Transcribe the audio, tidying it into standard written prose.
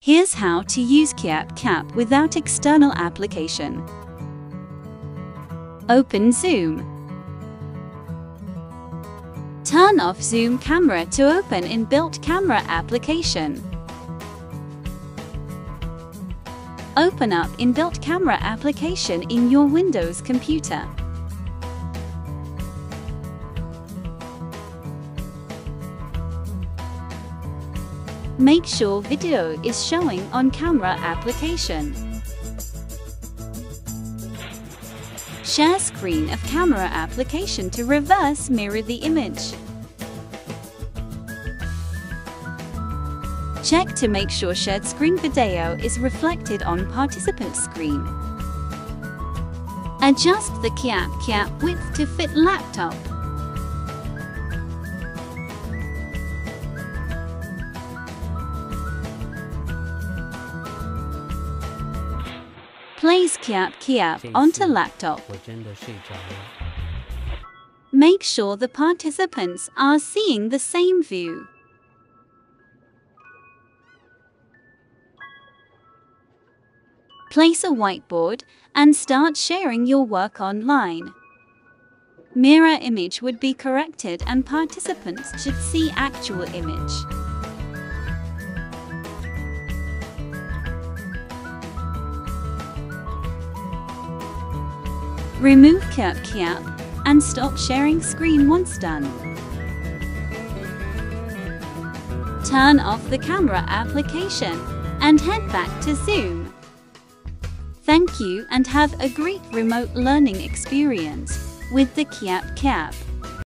Here's how to use QuiapCap without external application. Open Zoom. Turn off Zoom camera to open inbuilt camera application. Open up inbuilt camera application in your Windows computer. Make sure video is showing on camera application. Share screen of camera application to reverse mirror the image. Check to make sure shared screen video is reflected on participant screen. Adjust the QuiapCap width to fit laptop. Place QuiapCap onto laptop. Make sure the participants are seeing the same view. Place a whiteboard and start sharing your work online. Mirror image would be corrected and participants should see actual image. Remove QuiapCap and stop sharing screen once done. Turn off the camera application and head back to Zoom. Thank you and have a great remote learning experience with the QuiapCap.